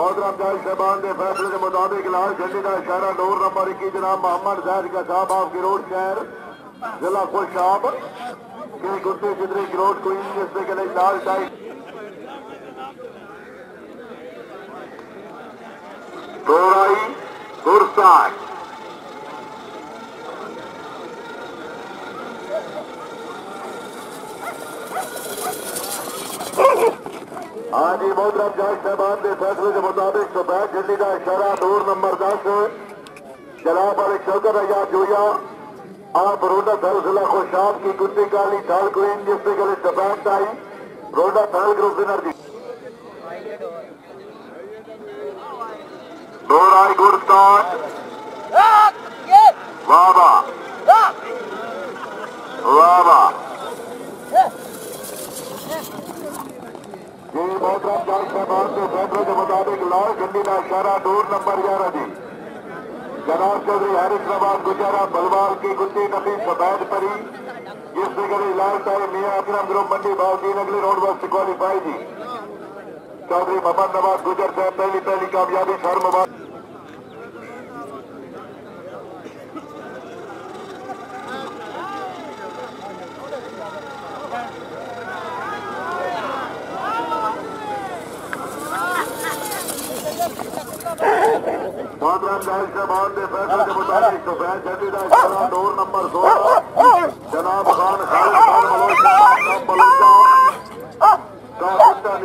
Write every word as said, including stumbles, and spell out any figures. मोहतरम जायज साहबान के फैसले के मुताबिक लाल झंडी का इशारा डोर नंबर इक्कीस जनाब मोहम्मद जाहिर का साहब आप गिरोड शहर जिला खुश साहब के गुड्डी जिदरी गिरोड को जिसमें के लिए लाल टाइट दोराई गुरसाई आज मोहतरम जायज साहबान के फैसले के मुताबिक सफेद झंडी का इशारा डोर नंबर दस जनाब वाले शौकत आजाद जोया आप रोडा थल जिला खुशाब की गुड्डी काली थाल क्वीन जिसमें के लिए सफेद टाई रोडा थल ग्रुप विनर जी दोराई गुरसाट बाबा बाबा जी मोहतरम जायज साहबान के फैसले के मुताबिक लाल झंडी का इशारा डोर नंबर ग्यारह जी जनाब चौधरी हरिश्राबाद गुजारा बलवाल की गुड्डी नबी सफेद परी जिससे करीब लाल साहब मियाँ अकरम ग्रुप मंडी बावजीन अगले रोड वक्त क्वालिफाई जी चौधरी मोहम्मद नवाज गुजर साहब पहली पहली कामयाबी शर्मबाद मोहतरम जायज साहबान के फैसले के मुताबिक सफेद झंडी का इशारा डोर नंबर सोलह जनाब खान खान